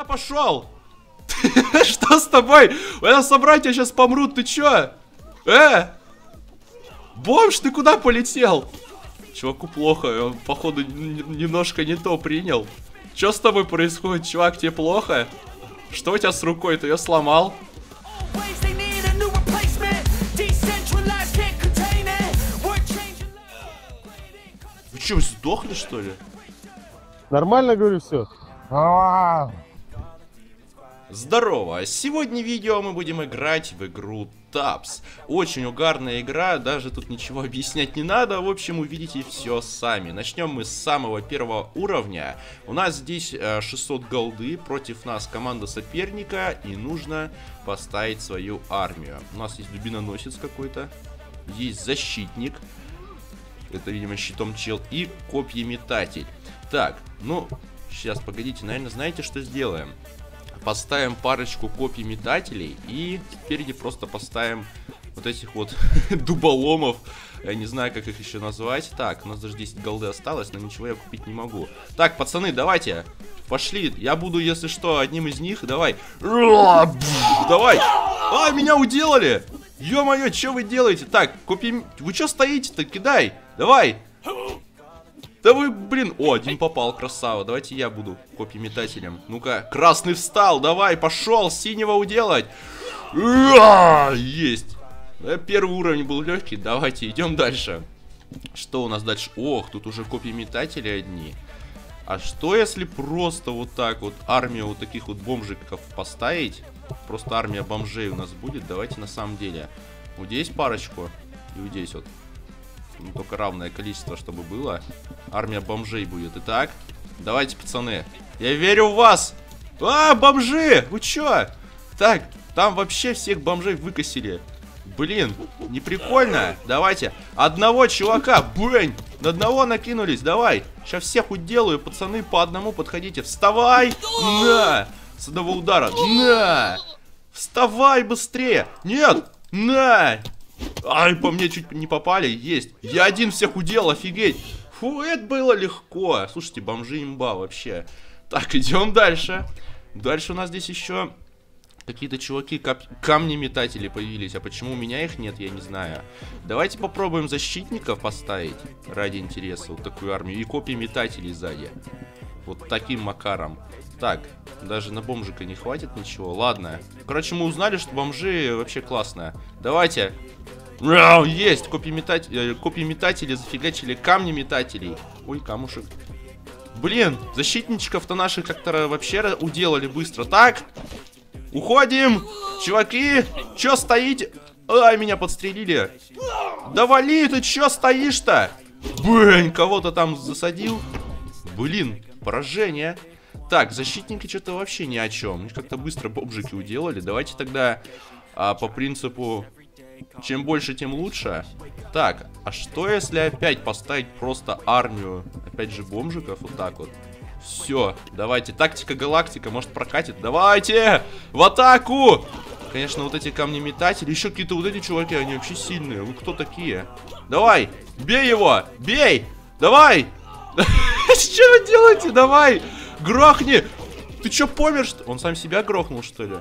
Куда пошел? Что с тобой? Это собратья сейчас помрут, ты чё? Бомж, ты куда полетел? Чуваку плохо, он, походу, немножко не то принял. Чё с тобой происходит, чувак, тебе плохо? Что у тебя с рукой? Ты ее сломал? Вы чё, сдохли, что ли? Нормально, говорю, все. Здорово! Сегодня в видео мы будем играть в игру Taps. Очень угарная игра, даже тут ничего объяснять не надо. В общем, увидите все сами. Начнем мы с самого первого уровня. У нас здесь 600 голды, против нас команда соперника, и нужно поставить свою армию. У нас есть дубиноносец какой-то, есть защитник, это, видимо, щитом чел, и копьеметатель. Так, ну, сейчас, погодите, наверное, знаете, что сделаем? Поставим парочку копий метателей и спереди просто поставим вот этих вот дуболомов. Я не знаю, как их еще назвать. Так, у нас даже 10 голды осталось, но ничего я купить не могу. Так, пацаны, давайте, пошли. Я буду, если что, одним из них. Давай. Давай. А, меня уделали. Ё-моё, что вы делаете? Так, копий... Вы что стоите-то? Кидай. Давай. Да вы, блин, о, один попал, красава. Давайте я буду копьеметателем. Ну-ка, красный встал, давай, пошел, синего уделать. Есть. Первый уровень был легкий, давайте идем дальше. Что у нас дальше? Ох, тут уже копьеметатели одни. А что если просто вот так вот армию вот таких вот бомжиков поставить? Просто армия бомжей у нас будет. Давайте на самом деле вот здесь парочку и вот здесь вот. Ну, только равное количество, чтобы было. Армия бомжей будет. Итак, давайте, пацаны. Я верю в вас. А, бомжи! Вы чё? Так, там вообще всех бомжей выкосили. Блин, не прикольно. Давайте. Одного чувака. Бэнь! На одного накинулись. Давай. Сейчас всех уделаю, пацаны. По одному подходите. Вставай! На! С одного удара. На! Вставай быстрее! Нет! На! Ай, по мне чуть не попали, есть. Я один всех удел, офигеть. Фу, это было легко. Слушайте, бомжи имба вообще. Так, идем дальше. Дальше у нас здесь еще какие-то чуваки, камни-метатели появились. А почему у меня их нет, я не знаю. Давайте попробуем защитников поставить. Ради интереса, вот такую армию. И копьеметателей сзади. Вот таким макаром. Так, даже на бомжика не хватит ничего. Ладно. Короче, мы узнали, что бомжи вообще классно. Давайте. Есть! Копьеметатели зафигачили камнеметателей. Ой, камушек. Блин, защитничков-то наших как-то вообще уделали быстро. Так, уходим! Чуваки, чё стоите? Ай, меня подстрелили. Да вали, ты чё стоишь-то? Блин, кого-то там засадил. Блин, поражение. Так, защитники что-то вообще ни о чем. Как-то быстро бомжики уделали. Давайте тогда по принципу... Чем больше, тем лучше. Так, а что если опять поставить просто армию, опять же, бомжиков, вот так вот? Все, давайте, тактика галактика, может, прокатит. Давайте, в атаку! Конечно, вот эти камнеметатели, еще какие-то вот эти чуваки, они вообще сильные. Вы кто такие? Давай, бей его, бей! Давай! Что вы делаете? Давай, грохни! Ты что, помер? Он сам себя грохнул, что ли?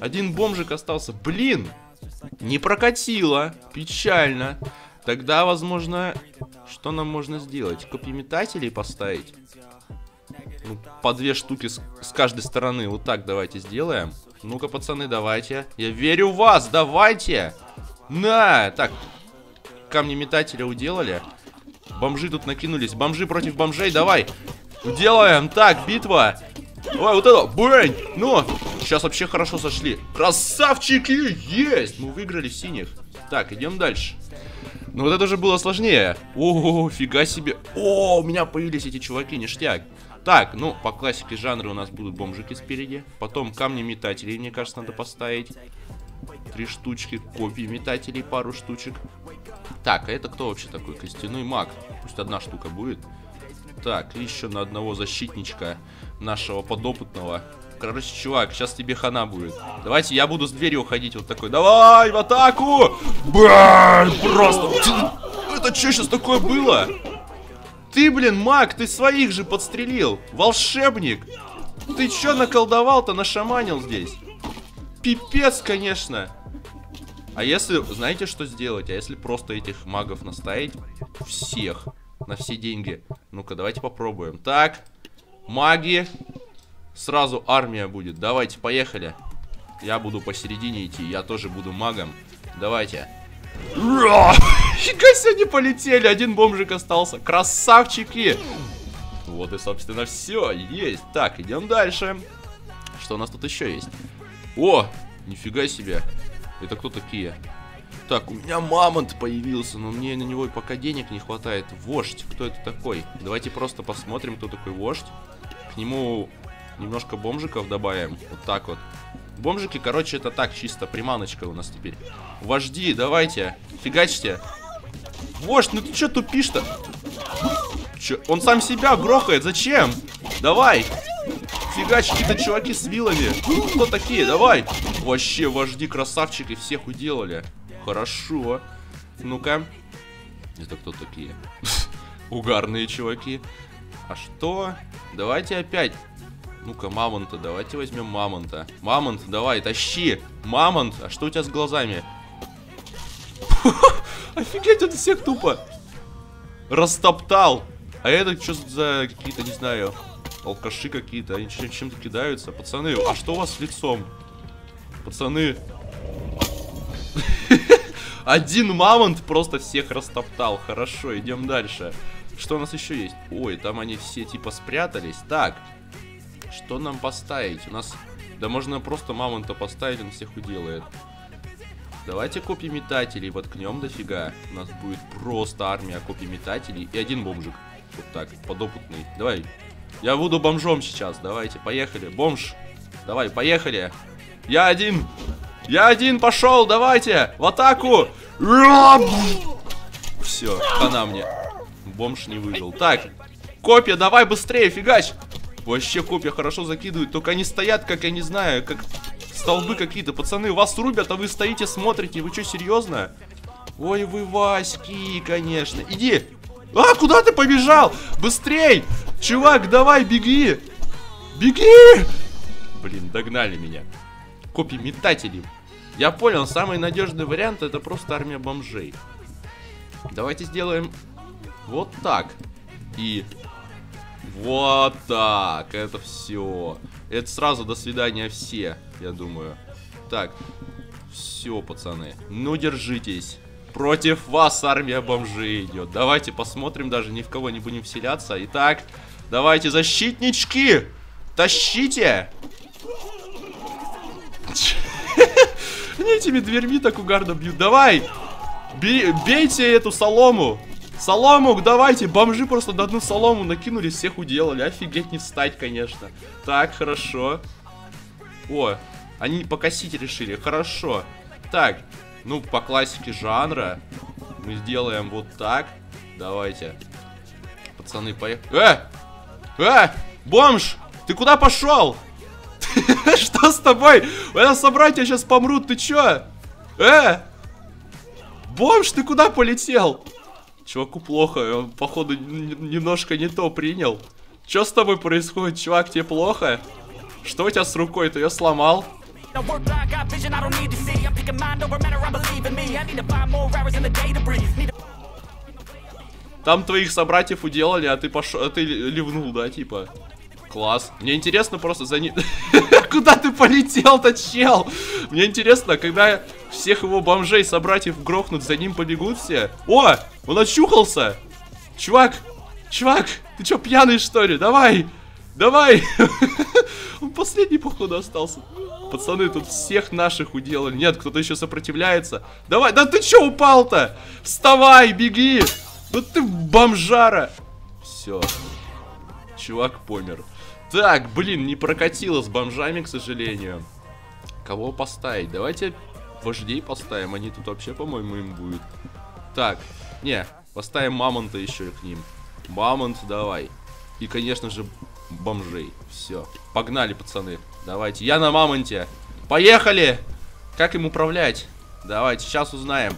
Один бомжик остался, блин! Не прокатило. Печально. Тогда, возможно, что нам можно сделать? Копьеметателей поставить? Ну, по две штуки с каждой стороны. Вот так давайте сделаем. Ну-ка, пацаны, давайте. Я верю в вас, давайте. На! Так, камнеметателя уделали. Бомжи тут накинулись. Бомжи против бомжей, давай. Уделаем. Так, битва. Ой, вот это, бэнь, ну, сейчас вообще хорошо сошли. Красавчики, есть, мы выиграли синих. Так, идем дальше. Ну, вот это уже было сложнее. О, фига себе, о, у меня появились эти чуваки, ништяк. Так, ну, по классике жанра у нас будут бомжики спереди. Потом камни-метателей, мне кажется, надо поставить. 3 штучки, копьеметателей пару штучек. Так, а это кто вообще такой? Костяной маг, пусть одна штука будет. Так, еще на одного защитничка нашего подопытного. Короче, чувак, сейчас тебе хана будет. Давайте я буду с двери уходить вот такой. Давай, в атаку! Блин, просто... Это что сейчас такое было? Ты, блин, маг, ты своих же подстрелил. Волшебник. Ты чё наколдовал-то, нашаманил здесь? Пипец, конечно. А если, знаете, что сделать? А если просто этих магов наставить? Всех. На все деньги. Ну-ка, давайте попробуем. Так. Маги. Сразу армия будет. Давайте, поехали. Я буду посередине идти. Я тоже буду магом. Давайте. Фига себе, они полетели. Один бомжик остался. Красавчики. Вот и, собственно, все. Есть. Так, идем дальше. Что у нас тут еще есть? О, нифига себе. Это кто такие? Так, у меня мамонт появился, но мне на него пока денег не хватает. Вождь, кто это такой? Давайте просто посмотрим, кто такой вождь. К нему немножко бомжиков добавим. Вот так вот. Бомжики, короче, это так, чисто приманочка у нас теперь. Вожди, давайте, фигачьте. Вождь, ну ты чё тупишь-то? Чё, он сам себя грохает, зачем? Давай. Фигач, какие-то чуваки с вилами. Кто такие? Давай. Вообще, вожди, красавчики, всех уделали. Хорошо. Ну-ка. Это кто такие? Угарные чуваки. А что? Давайте опять. Ну-ка, мамонта. Давайте возьмем мамонта. Мамонт, давай, тащи. Мамонт. А что у тебя с глазами? Офигеть, это всех тупо. Растоптал. А это что за какие-то, не знаю... Алкаши какие-то, они чем-то кидаются. Пацаны, а что у вас с лицом? Пацаны. Один мамонт просто всех растоптал. Хорошо, идем дальше. Что у нас еще есть? Ой, там они все типа спрятались. Так, что нам поставить? У нас... Да можно просто мамонта поставить, он всех уделает. Давайте копьеметателей воткнем дофига. У нас будет просто армия копьеметателей. И один бомжик. Вот так, подопытный. Давай. Я буду бомжом сейчас, давайте, поехали. Бомж, давай, поехали. Я один пошел, давайте, в атаку. Все, хана мне. Бомж не выжил. Так, копья, давай быстрее, фигач. Вообще копья хорошо закидывают, только они стоят, как я не знаю, как столбы какие-то. Пацаны, вас рубят, а вы стоите, смотрите, вы что, серьезно? Ой, вы Васьки, конечно. Иди. А, куда ты побежал? Быстрей! Чувак, давай, беги! Беги! Блин, догнали меня. Копьеметатели. Я понял, самый надежный вариант — это просто армия бомжей. Давайте сделаем вот так. И вот так. Это все. Это сразу до свидания все, я думаю. Так, все, пацаны. Ну, держитесь. Против вас армия бомжей идет. Давайте посмотрим, даже ни в кого не будем вселяться. Итак, давайте, защитнички! Тащите! Они этими дверьми так угарно бьют. Давай! Бейте эту солому! Солому, давайте! Бомжи просто на одну солому накинули, всех уделали. Офигеть, не встать, конечно. Так, хорошо. О, они покосить решили. Хорошо. Так. Ну, по классике жанра мы сделаем вот так. Давайте. Пацаны, поехали. Бомж! Ты куда пошел? Что с тобой? У нас собратья сейчас помрут, ты чё? Бомж, ты куда полетел? Чуваку плохо, он, походу, немножко не то принял. Чё с тобой происходит, чувак, тебе плохо? Что у тебя с рукой? Ты ее сломал? Там твоих собратьев уделали, а ты пошел, а ты ливнул, да, типа. Класс. Мне интересно просто за ним. Куда ты полетел-то, чел? Мне интересно, когда всех его бомжей, собратьев грохнут, за ним побегут все. О, он очухался. Чувак, чувак, ты чё, пьяный, что ли? Давай, давай. Он последний, походу, остался. Пацаны, тут всех наших уделали. Нет, кто-то еще сопротивляется. Давай, да ты че упал-то? Вставай, беги. Да ты бомжара. Все. Чувак помер. Так, блин, не прокатило с бомжами, к сожалению. Кого поставить? Давайте вождей поставим. Они тут вообще, по-моему, им будет. Так, не, поставим мамонта еще к ним. Мамонт, давай. И, конечно же, бомжей. Все. Погнали, пацаны. Давайте. Я на мамонте. Поехали! Как им управлять? Давайте, сейчас узнаем.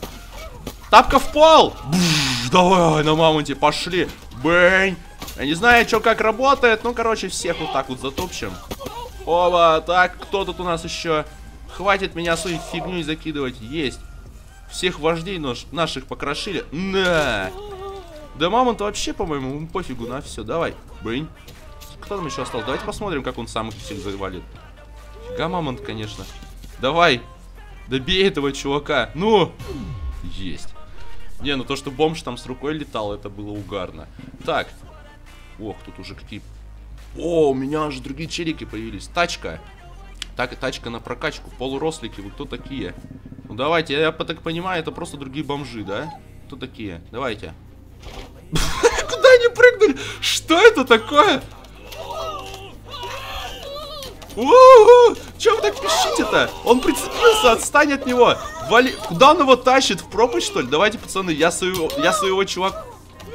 Тапка в пол! Бжж, давай, на мамонте. Пошли. Бэнь. Я не знаю, что как работает. Ну, короче, всех вот так вот затопчем. Оба, так, кто тут у нас еще? Хватит меня своей фигней закидывать. Есть. Всех вождей наших покрошили. На! Да мамонт вообще, по-моему, ему пофигу на все. Давай, бынь. Кто там еще остался? Давайте посмотрим, как он сам их всех завалит. Фига мамонт, конечно. Давай. Добей этого чувака. Ну! Есть. Не, ну то, что бомж там с рукой летал, это было угарно. Так. Ох, тут уже какие... О, у меня уже другие челики появились. Тачка. Так, тачка на прокачку. Полурослики, вы кто такие? Ну давайте, я так понимаю, это просто другие бомжи, да? Кто такие? Давайте. Куда они прыгнули? Что это такое? Чего вы так пищите-то? Он прицепился, отстань от него. Вали... Куда он его тащит? В пропасть, что ли? Давайте, пацаны, я своего чувака...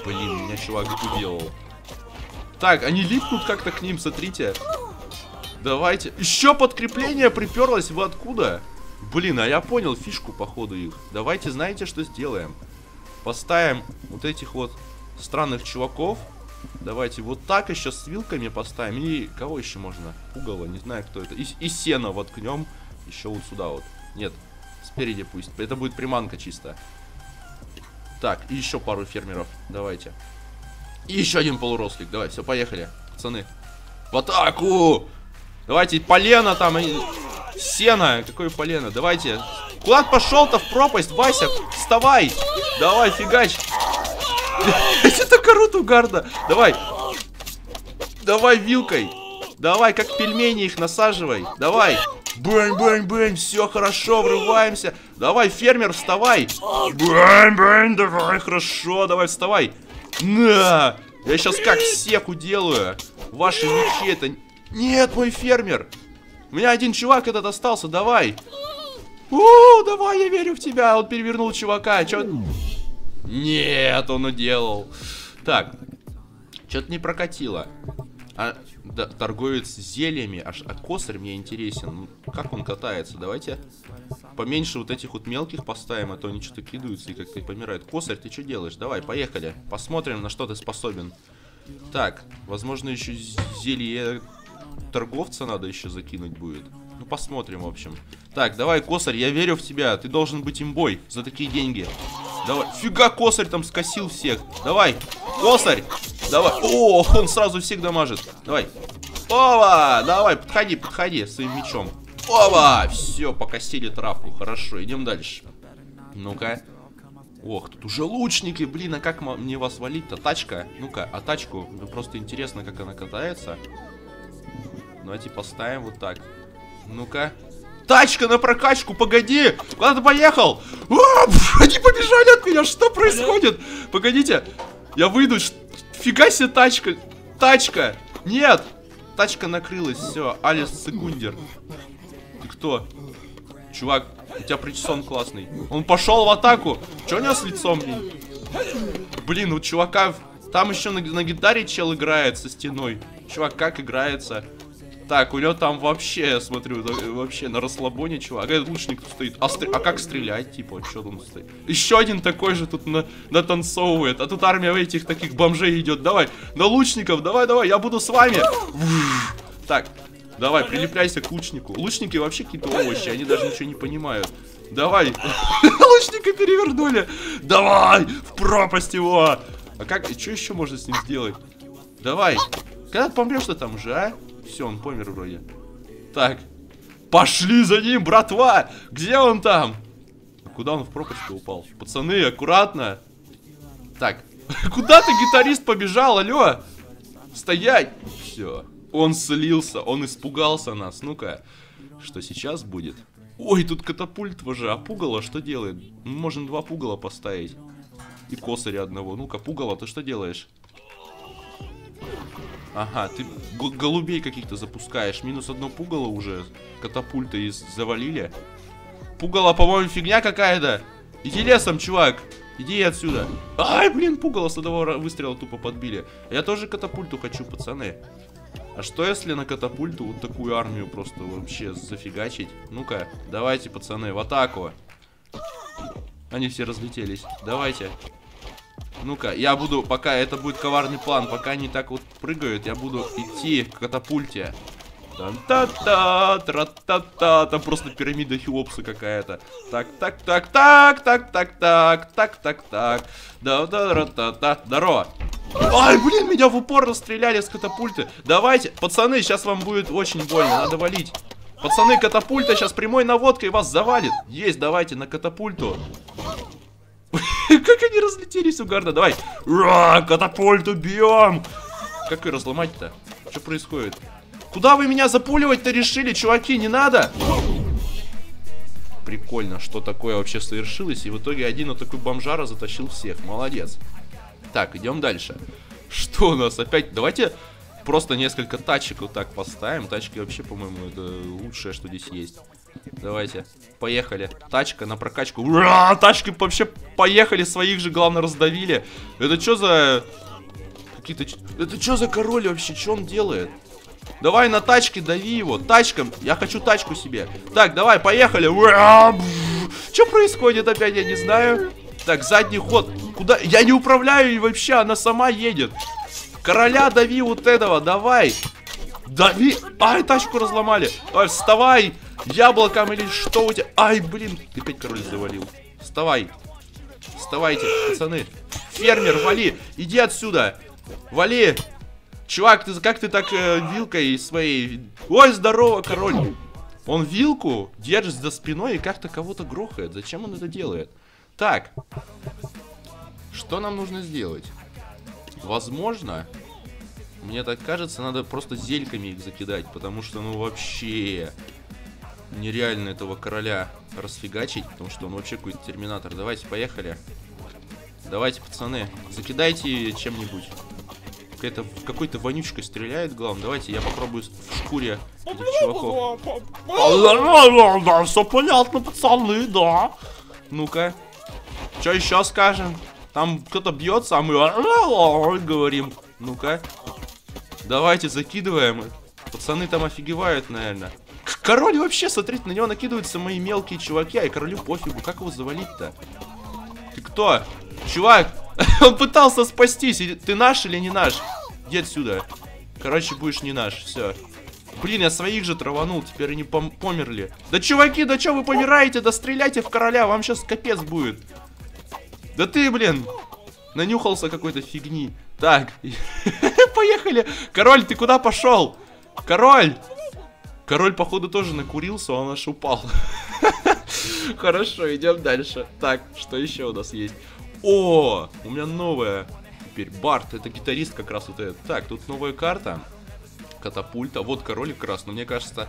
Блин, меня чувак уделал. Так, они липнут как-то к ним, смотрите. Давайте. Еще подкрепление приперлось, вы откуда? Блин, а я понял фишку, походу, их. Давайте, знаете, что сделаем? Поставим вот этих вот странных чуваков. Давайте вот так еще с вилками поставим. И кого еще можно? Пугало, не знаю, кто это. И сено воткнем. Еще вот сюда вот. Нет, спереди пусть. Это будет приманка чисто. Так, и еще пару фермеров. Давайте. И еще один полурослик. Давай, все, поехали. Пацаны, в атаку! Давайте, полено там. И... Сено, какое полено? Давайте. Куда пошел-то в пропасть, Вася? Вставай! Давай, фигач! Это круто, угарно. Давай. Давай вилкой. Давай, как пельмени их насаживай. Давай. Бэнь-бэнь-бэнь. Все хорошо, врываемся. Давай, фермер, вставай. Бэнь-бэнь, давай, хорошо. Давай, вставай. На. Я сейчас как всех уделаю. Ваши мечи это... Нет, мой фермер. У меня один чувак этот остался. Давай. Давай, я верю в тебя. Он перевернул чувака. Че... Нет, он уделал. Так, что-то не прокатило. А, да, торговец зельями. А косарь мне интересен. Ну, как он катается? Давайте поменьше вот этих вот мелких поставим, а то они что-то кидаются и как-то помирают. Косарь, ты что делаешь? Давай, поехали. Посмотрим, на что ты способен. Так, возможно, еще зелье торговца надо еще закинуть будет. Ну, посмотрим, в общем. Так, давай, косарь, я верю в тебя. Ты должен быть имбой за такие деньги. Давай. Фига, косарь там скосил всех. Давай, косарь. Давай. О, он сразу всех дамажит. Давай. Опа, давай, подходи, подходи своим мечом. Опа, все, покосили травку. Хорошо, идем дальше. Ну-ка. Ох, тут уже лучники, блин, а как мне вас валить-то? Тачка, ну-ка, а тачку, просто интересно, как она катается. Давайте поставим вот так. Ну-ка. Тачка на прокачку, погоди! Куда ты поехал? Они побежали от меня, что происходит? Погодите, я выйду. Фига себе тачка. Тачка, нет. Тачка накрылась, все, Алис Секундер. Ты кто? Чувак, у тебя причесон классный. Он пошел в атаку. Че у него с лицом? Блин, у чувака... Там еще на гитаре чел играет со стеной. Чувак, как играется? Так, у него там вообще, я смотрю, вообще на расслабоне, чувак. А этот лучник тут стоит. А как стрелять, типа, что там стоит? Еще один такой же тут натанцовывает. А тут армия этих таких бомжей идет. Давай, на лучников, давай, давай, я буду с вами. Так, давай, прилепляйся к лучнику. Лучники вообще какие-то овощи, они даже ничего не понимают. Давай, лучника перевернули. Давай, в пропасть его. А как, что еще можно с ним сделать? Давай, когда ты помрешь-то там уже, а? Все, он помер вроде. Так. Пошли за ним, братва! Где он там? А куда он в пропасть-то упал? Пацаны, аккуратно. Так. Куда ты, гитарист, побежал? Алло! Стоять! Все. Он слился, он испугался нас. Ну-ка, что сейчас будет? Ой, тут катапульт уже. А пугало что делает? Мы можем два пугала поставить. И косаря одного. Ну-ка, пугало, ты что делаешь? Ага, ты голубей каких-то запускаешь. Минус одно пугало уже. Катапульта завалили. Пугало, по-моему, фигня какая-то. Иди лесом, чувак. Иди отсюда. Ай, блин, пугало с одного выстрела тупо подбили. Я тоже катапульту хочу, пацаны. А что если на катапульту вот такую армию просто вообще зафигачить? Ну-ка, давайте, пацаны, в атаку. Они все разлетелись. Давайте. Ну-ка, я буду, пока это будет коварный план, пока они так вот прыгают, я буду идти к катапульте. Та-та-та-та-та-та. Там просто пирамида Хеопса какая-то. Так-так-так-так-так-так-так-так-так. Да-да-да-да-да. Здорово. Ай, блин, меня в упор расстреляли с катапульты. Давайте, пацаны, сейчас вам будет очень больно. Надо валить. Пацаны, катапульта сейчас прямой наводкой вас завалит. Есть, давайте, на катапульту. Как они разлетелись угарно. Давай. Ура, катапульту бьем. Как ее разломать-то? Что происходит? Куда вы меня запуливать-то решили, чуваки? Не надо. Прикольно, что такое вообще совершилось. И в итоге один вот такой бомжара затащил всех. Молодец. Так, идем дальше. Что у нас опять? Давайте просто несколько тачек вот так поставим. Тачки вообще, по-моему, это лучшее, что здесь есть. Давайте, поехали. Тачка на прокачку. Ура, тачки вообще поехали, своих же, главное, раздавили. Это что за... какие-то... это что за король вообще? Что он делает? Давай на тачке дави его. Тачкам. Я хочу тачку себе. Так, давай, поехали. Ура! Что происходит опять, я не знаю. Так, задний ход. Куда? Я не управляю и вообще, она сама едет. Короля дави вот этого, давай. Дави. Ай, тачку разломали. Ай, вставай. Яблоком или что у тебя? Ай, блин. Ты опять король завалил. Вставай. Вставайте, пацаны. Фермер, вали. Иди отсюда. Вали. Чувак, ты, как ты так вилкой своей... Ой, здорово, король. Он вилку держит за спиной и как-то кого-то грохает. Зачем он это делает? Так, что нам нужно сделать? Возможно, мне так кажется, надо просто зельками их закидать, потому что, ну, вообще нереально этого короля расфигачить, потому что он вообще какой-то терминатор. Давайте, поехали. Давайте, пацаны, закидайте чем-нибудь. Какой-то вонючкой стреляет, главное. Давайте я попробую в шкуре чуваков. Да, все понятно, пацаны, да. Ну-ка. Что еще скажем? Там кто-то бьется, а мы говорим. Ну-ка. Давайте закидываем. Пацаны там офигевают, наверное. Король вообще, смотрите, на него накидываются мои мелкие чуваки, а и королю пофигу. Как его завалить-то? Ты кто? Чувак, он пытался спастись. Ты наш или не наш? Иди отсюда. Короче, будешь не наш, все. Блин, я своих же траванул, теперь они померли. Да, чуваки, да чё вы помираете? Да стреляйте в короля, вам сейчас капец будет. Да ты, блин, нанюхался какой-то фигни. Так, поехали. Король, ты куда пошел? Король! Король, походу, тоже накурился, он аж упал. Хорошо, идем дальше. Так, что еще у нас есть? О, у меня новая теперь. Барт, это гитарист как раз вот этот. Так, тут новая карта. Катапульта. Вот король как раз. Но мне кажется,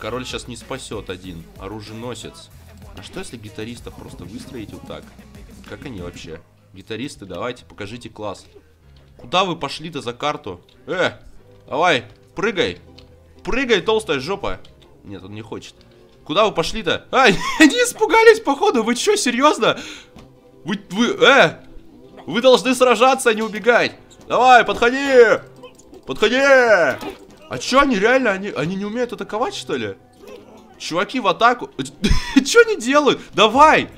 король сейчас не спасет один. Оруженосец. А что если гитаристов просто выстроить вот так? Как они вообще? Гитаристы, давайте, покажите класс. Куда вы пошли-то за карту? Давай, прыгай. Прыгай, толстая жопа. Нет, он не хочет. Куда вы пошли-то? Ай, они испугались, походу. Вы что, серьезно? Вы должны сражаться, а не убегать. Давай, подходи. Подходи! А чё они реально, они не умеют атаковать, что ли? Чуваки в атаку. Чё они делают? Давай!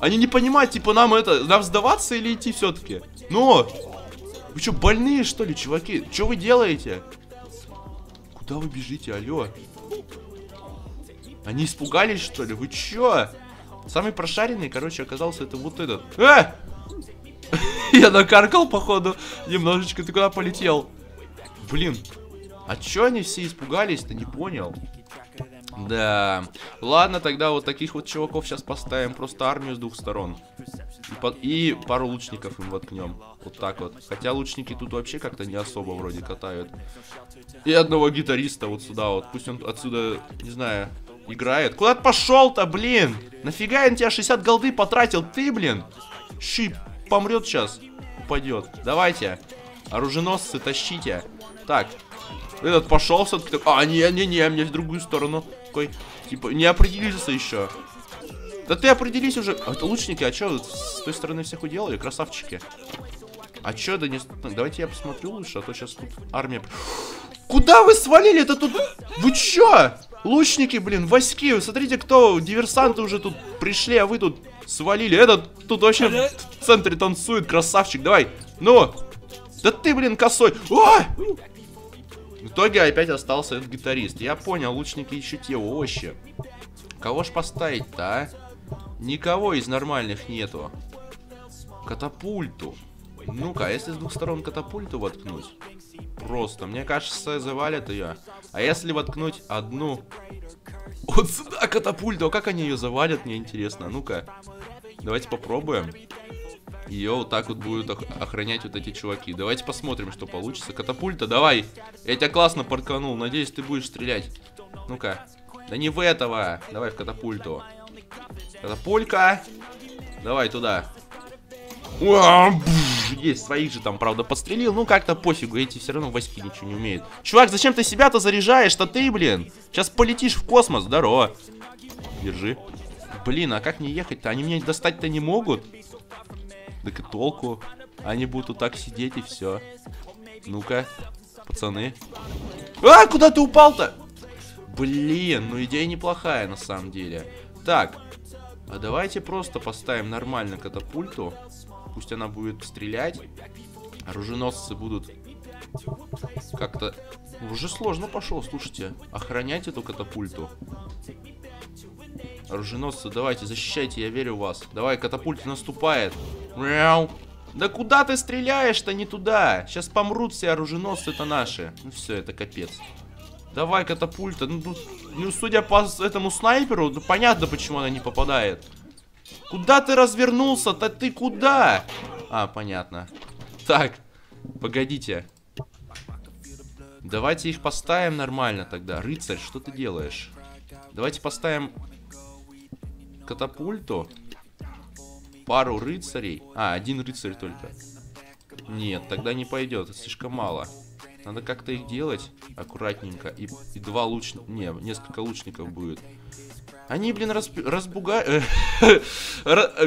Они не понимают, типа, нам сдаваться или идти всё-таки? Ну! Вы чё, больные, что ли, чуваки? Чё вы делаете? Куда вы бежите, алё? Они испугались, что ли? Вы чё? Самый прошаренный, короче, оказался это вот этот. Я накаркал, походу, немножечко. Ты куда полетел? Блин, а чё они все испугались-то, не понял. Да, ладно, тогда вот таких вот чуваков сейчас поставим. Просто армию с двух сторон. И пару лучников им воткнем. Вот так вот. Хотя лучники тут вообще как-то не особо вроде катают. И одного гитариста вот сюда вот. Пусть он отсюда, не знаю, играет. Куда ты пошел-то, блин? Нафига я на тебя 60 голды потратил? Ты, блин, щип помрет сейчас. Упадет. Давайте, оруженосцы, тащите. Так, этот пошел все-таки. А, не, мне в другую сторону. Такой, типа, не определился еще. Да ты определись уже. А это лучники, а че, с той стороны всех уделали, красавчики? А че, да не... Давайте я посмотрю лучше, а то сейчас тут армия... Куда вы свалили? Это тут... Вы че? Лучники, блин, васьки. Смотрите, кто, диверсанты уже тут пришли, а вы тут свалили. Этот тут вообще в центре танцует, красавчик. Давай, ну... Да ты, блин, косой. О! В итоге опять остался этот гитарист. Я понял, лучники еще те овощи. Кого ж поставить-то, а? Никого из нормальных нету. Катапульту. Ну-ка, а если с двух сторон катапульту воткнуть? Просто, мне кажется, завалят ее. А если воткнуть одну... Вот сюда катапульту, а как они ее завалят, мне интересно. Ну-ка, давайте попробуем. Ее вот так вот будут охранять вот эти чуваки. Давайте посмотрим, что получится. Катапульта, давай. Я тебя классно парканул. Надеюсь, ты будешь стрелять. Ну-ка. Да не в этого. Давай в катапульту. Катапулька. Давай туда. Есть, своих же там, правда, подстрелил. Ну, как-то пофигу, эти все равно в восьми ничего не умеют. Чувак, зачем ты себя-то заряжаешь-то ты, блин? Сейчас полетишь в космос, здорово. Держи. Блин, а как мне ехать-то? Они меня достать-то не могут. Так и толку. Они будут вот так сидеть и все. Ну-ка, пацаны. А, куда ты упал-то? Блин, ну идея неплохая на самом деле. Так, а давайте просто поставим нормально катапульту. Пусть она будет стрелять. Оруженосцы будут как-то... Уже сложно пошел, слушайте. Охранять эту катапульту. Оруженосцы, давайте, защищайте, я верю в вас. Давай, катапульта наступает. Мяу. Да куда ты стреляешь-то? Не туда. Сейчас помрут все оруженосцы-то наши. Ну все, это капец. Давай, катапульта. Ну, судя по этому снайперу, ну, понятно, почему она не попадает. Куда ты развернулся-то? Ты куда? А, понятно. Так, погодите. Давайте их поставим нормально тогда. Рыцарь, что ты делаешь? Давайте поставим катапульту. Пару рыцарей. А, один рыцарь только. Нет, тогда не пойдет. Слишком мало. Надо как-то их делать аккуратненько. И два лучника... Не, несколько лучников будет. Они, блин, разбугают...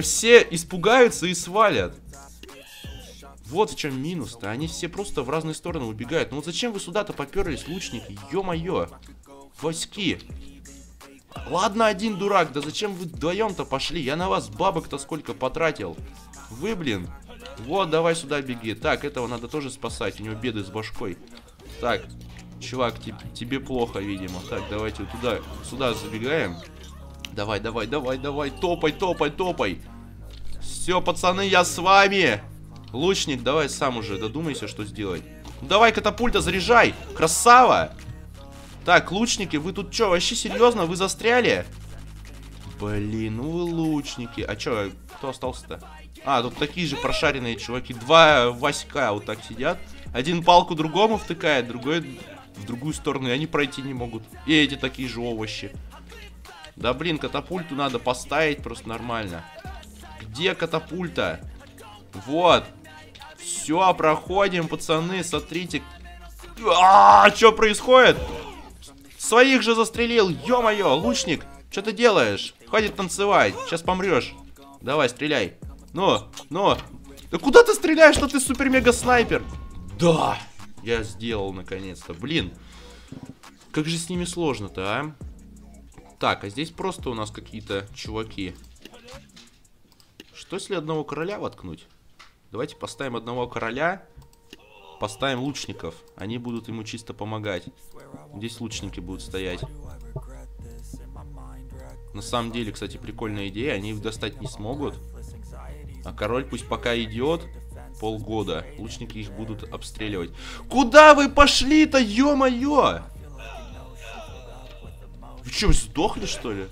Все испугаются и свалят. Вот в чем минус-то. Они все просто в разные стороны убегают. Ну вот зачем вы сюда-то поперлись, лучники? Ё-моё. Воськи. Ладно, один дурак. Да зачем вы вдвоем-то пошли? Я на вас бабок-то сколько потратил. Вы, блин. Вот, давай сюда беги. Так, этого надо тоже спасать. У него беды с башкой. Так, чувак, тебе плохо, видимо. Так, давайте вот туда, сюда забегаем. Давай, давай, давай, давай. Топай, топай, топай. Все, пацаны, я с вами. Лучник, давай сам уже додумайся, что сделать. Ну, давай, катапульта, заряжай. Красава. Так, лучники, вы тут что, вообще серьезно? Вы застряли? Блин, ну вы лучники. А что, кто остался-то? А, тут такие же прошаренные чуваки. Два Васька вот так сидят. Один палку другому втыкает, другой в другую сторону. И они пройти не могут. И эти такие же овощи. Да блин, катапульту надо поставить просто нормально. Где катапульта? Вот. Все, проходим, пацаны, смотрите. А-а-а, что происходит? Своих же застрелил, ё-моё, лучник, что ты делаешь? Хватит танцевать, сейчас помрешь. Давай, стреляй. Ну. Да куда ты стреляешь, что ты супер-мега-снайпер? Да, я сделал наконец-то, блин. Как же с ними сложно-то, а? Так, а здесь просто у нас какие-то чуваки. Что если одного короля воткнуть? Давайте поставим одного короля... Поставим лучников. Они будут ему чисто помогать. Здесь лучники будут стоять. На самом деле, кстати, прикольная идея. Они их достать не смогут. А король пусть пока идет полгода. Лучники их будут обстреливать. Куда вы пошли-то, ё-моё? Вы что, сдохли, что ли?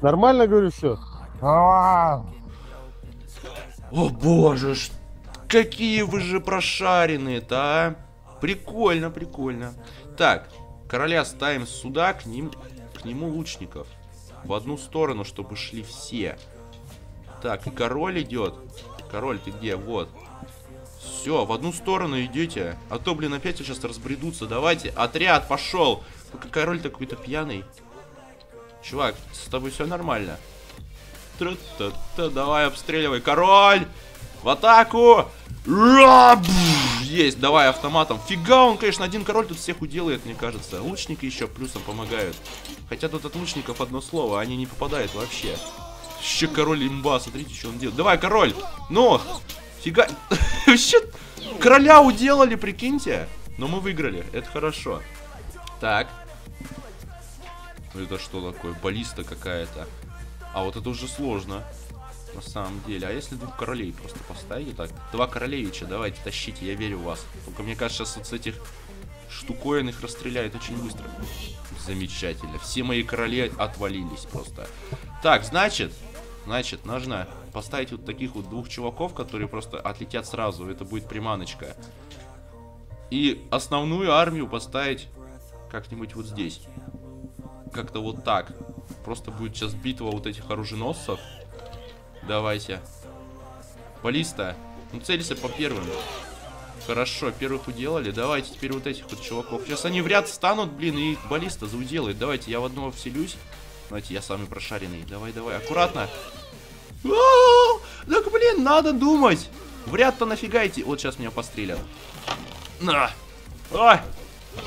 Нормально, говорю, все. О боже, что? Какие вы же прошаренные-то, а? Прикольно, прикольно. Так, короля ставим сюда, к нему лучников. В одну сторону, чтобы шли все. Так, и король идет. Король, ты где? Вот. Все, в одну сторону идете. А то, блин, опять сейчас разбредутся. Давайте, отряд пошел. Только король такой-то пьяный. Чувак, с тобой все нормально. Давай, обстреливай. Король! В атаку! Есть, давай автоматом. Фига, он, конечно, один король тут всех уделает, мне кажется. Лучники еще плюсом помогают. Хотя тут от лучников одно слово, они не попадают вообще. Еще король имба, смотрите, что он делает. Давай, король! Ну! Фига! Вообще, короля уделали, прикиньте! Но мы выиграли, это хорошо. Так. Это что такое? Баллиста какая-то. А вот это уже сложно. На самом деле. А если двух королей просто поставили? Так, два королевича, давайте, тащите, я верю в вас. Только мне кажется, сейчас вот с этих штуковин их расстреляют очень быстро. Замечательно. Все мои короли отвалились просто. Так, значит, нужно поставить вот таких вот двух чуваков, которые просто отлетят сразу. Это будет приманочка. И основную армию поставить как-нибудь вот здесь. Как-то вот так. Просто будет сейчас битва вот этих оруженосцев. Давайте. Баллиста. Ну, целься по первым. Хорошо, первых уделали. Давайте теперь вот этих вот чуваков. Сейчас они в ряд встанут, блин, и баллиста зауделает. Давайте, я в одного вселюсь. Знаете, я самый прошаренный. Давай, давай, аккуратно. Так, блин, надо думать. В ряд-то нафига идти. Вот сейчас меня пострелят. На! А!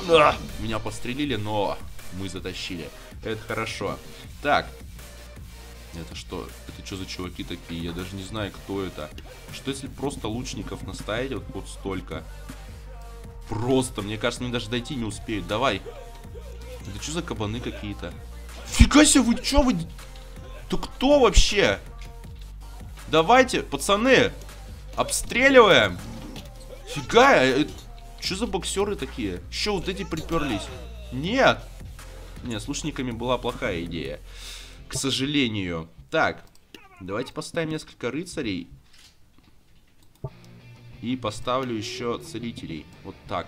На! Меня пострелили, но мы затащили. Это хорошо. Так. Это что? Это что за чуваки такие? Я даже не знаю, кто это. Что если просто лучников наставить вот столько? Просто, мне кажется, мне даже дойти не успеют. Давай. Это что за кабаны какие-то? Фига себе, вы что? Вы... Да кто вообще? Давайте, пацаны. Обстреливаем. Фига, что за боксеры такие? Еще вот эти приперлись. Нет. Нет, с лучниками была плохая идея. К сожалению. Так, давайте поставим несколько рыцарей. И поставлю еще целителей. Вот так.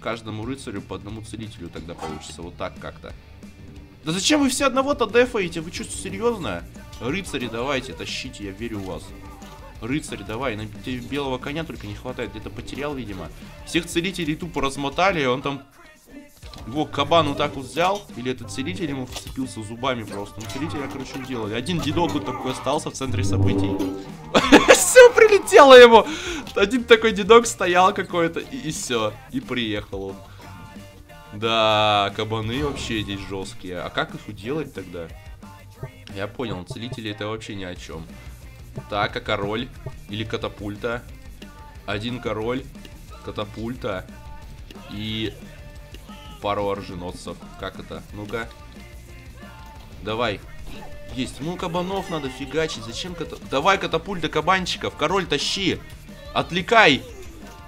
Каждому рыцарю по одному целителю тогда получится. Вот так как-то. Да зачем вы все одного-то дефаете? Вы что, серьезно? Рыцари, давайте, тащите, я верю в вас. Рыцарь, давай. На белого коня только не хватает. Где-то потерял, видимо. Всех целителей тупо размотали, и он там... Во, кабан вот так вот взял. Или этот целитель ему вцепился зубами просто. Ну, целителя, короче, делали. Один дедок вот такой остался в центре событий. Все, прилетело ему. Один такой дедок стоял какой-то. И все. И приехал он. Да, кабаны вообще здесь жесткие. А как их уделать тогда? Я понял, целители это вообще ни о чем. Так, а король? Или катапульта? Один король, катапульта и... пару оруженосцев. Как это? Ну-ка. Давай. Есть. Ну, кабанов надо фигачить. Зачем катапульта? Давай катапульта кабанчиков. Король, тащи. Отвлекай.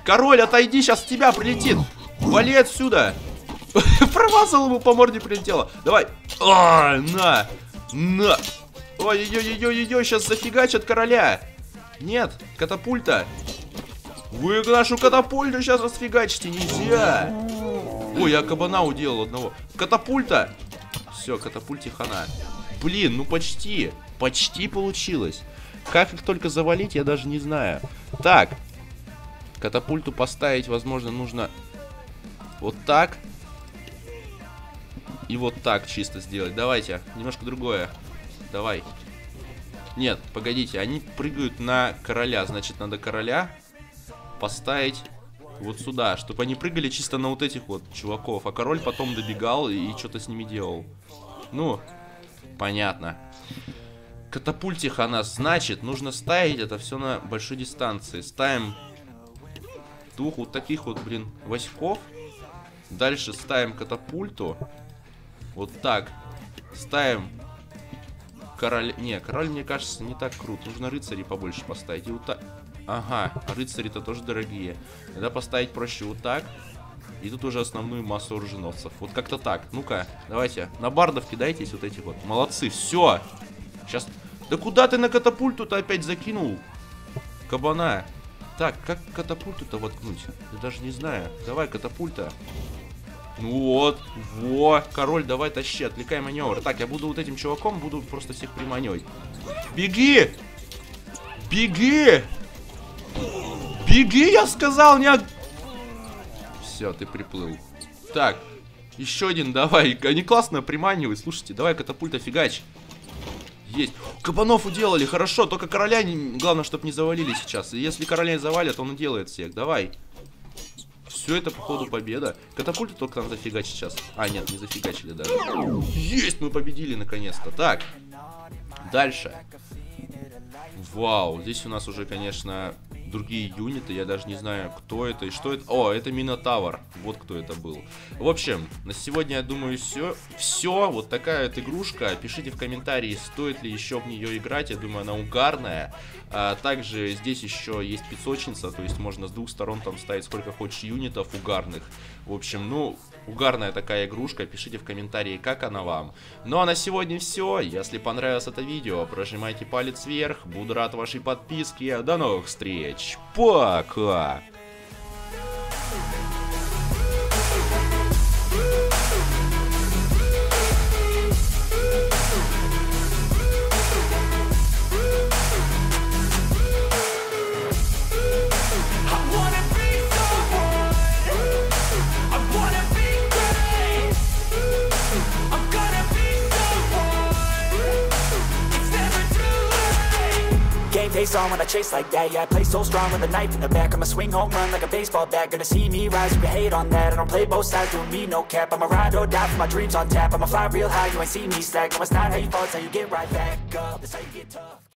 Король, отойди, сейчас тебя прилетит. Вали отсюда. Промазал ему, по морде прилетело. Давай. На. На. Ой-ой-ой-ой-ой, сейчас зафигачат короля. Нет, катапульта. Вы нашу катапульту сейчас расфигачите. Нельзя. Ой, я кабана уделал одного. Катапульта! Все, катапульте хана. Блин, ну почти. Почти получилось. Как их только завалить, я даже не знаю. Так. Катапульту поставить, возможно, нужно вот так. И вот так чисто сделать. Давайте. Немножко другое. Давай. Нет, погодите. Они прыгают на короля. Значит, надо короля поставить... вот сюда, чтобы они прыгали чисто на вот этих вот чуваков. А король потом добегал и что-то с ними делал. Ну, понятно. Катапультиха нас, значит, нужно ставить это все на большой дистанции. Ставим двух вот таких вот, блин, васьков. Дальше ставим катапульту. Вот так. Ставим король... Не, король, мне кажется, не так крут. Нужно рыцарей побольше поставить. И вот так... Ага, рыцари-то тоже дорогие. Тогда поставить проще вот так. И тут уже основную массу оруженосцев. Вот как-то так. Ну-ка, давайте. На бардов кидайтесь вот этих вот. Молодцы, все. Сейчас... Да куда ты на катапульту-то опять закинул? Кабана. Так, как катапульту-то воткнуть? Я даже не знаю. Давай, катапульта. Вот, во. Король, давай, тащи, отвлекай маневр. Так, я буду вот этим чуваком, буду просто всех приманивать. Беги! Беги! Беги, я сказал, не... Все, ты приплыл. Так, еще один, давай. Они классно приманивают, слушайте. Давай, катапульта, фигач. Есть. Кабанов уделали, хорошо. Только короля, главное, чтобы не завалили сейчас. И если короля завалят, он уделает всех. Давай. Все это, походу, победа. Катапульта только там зафигачит сейчас. А, нет, не зафигачили даже. Есть, мы победили, наконец-то. Так, дальше. Вау, здесь у нас уже, конечно... другие юниты. Я даже не знаю, кто это и что это. О, это Минотавр. Вот кто это был. В общем, на сегодня, я думаю, все. Все. Вот такая вот игрушка. Пишите в комментарии, стоит ли еще в нее играть. Я думаю, она угарная. А также здесь еще есть песочница. То есть можно с двух сторон там ставить сколько хочешь юнитов угарных. В общем, ну, угарная такая игрушка. Пишите в комментарии, как она вам. Ну а на сегодня все. Если понравилось это видео, прожимайте палец вверх. Буду рад вашей подписке. До новых встреч. Пока! Face on when I chase like that, yeah, I play so strong with a knife in the back. I'ma swing home run like a baseball bat. Gonna see me rise, you can hate on that. I don't play both sides, doing me no cap. I'ma ride or die for my dreams on tap. I'ma fly real high, you ain't see me slack. No, it's not how you fall, it's how you get right back up. That's how you get tough.